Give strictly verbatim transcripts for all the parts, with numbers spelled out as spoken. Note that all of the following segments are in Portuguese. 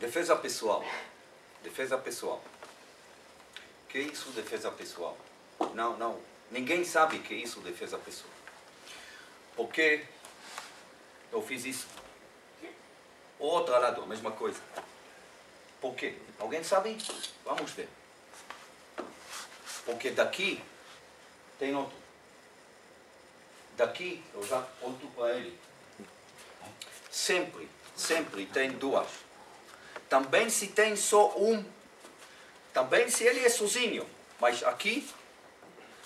Defesa pessoal. Defesa pessoal. Que é isso defesa pessoal? Não, não. Ninguém sabe que é isso defesa pessoal. Porque eu fiz isso. Outro lado, a mesma coisa. Por quê? Alguém sabe? Vamos ver. Porque daqui tem outro. Daqui eu já conto para ele. Sempre, sempre tem duas. Também se tem só um. Também se ele é sozinho. Mas aqui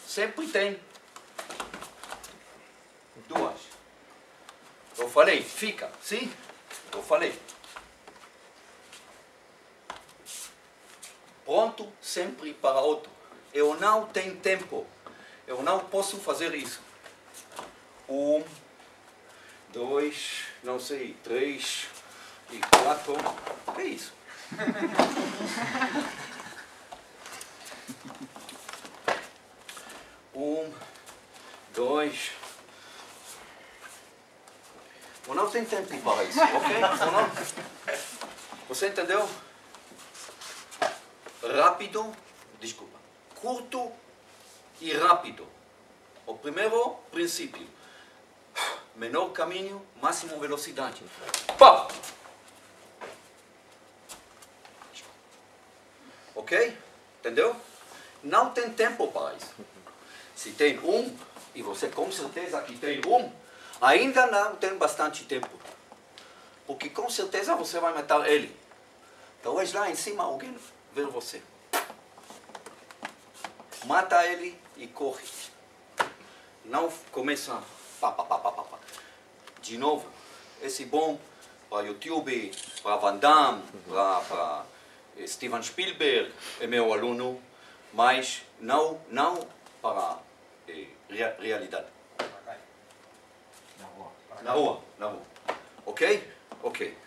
sempre tem duas. Eu falei, fica, sim? Eu falei. Pronto, sempre para outro. Eu não tenho tempo. Eu não posso fazer isso. Um, dois, não sei, três e quatro. É isso. Um, dois. Eu não tenho tempo para isso, ok? Não... Você entendeu? Rápido, desculpa. Curto e rápido. O primeiro princípio. Menor caminho, máximo velocidade. Pá! Ok? Entendeu? Não tem tempo para isso. Se tem um, e você com certeza que tem um, ainda não tem bastante tempo. Porque com certeza você vai matar ele. Talvez lá em cima alguém ver você. Mata ele e corre. Não começa pá, pá, pá, pá, pá. De novo. Esse bom para YouTube, para Van Damme, para Steven Spielberg, é meu aluno, mas não, não para eh, rea, realidade. Na rua. Na rua. Na rua. Ok? Ok.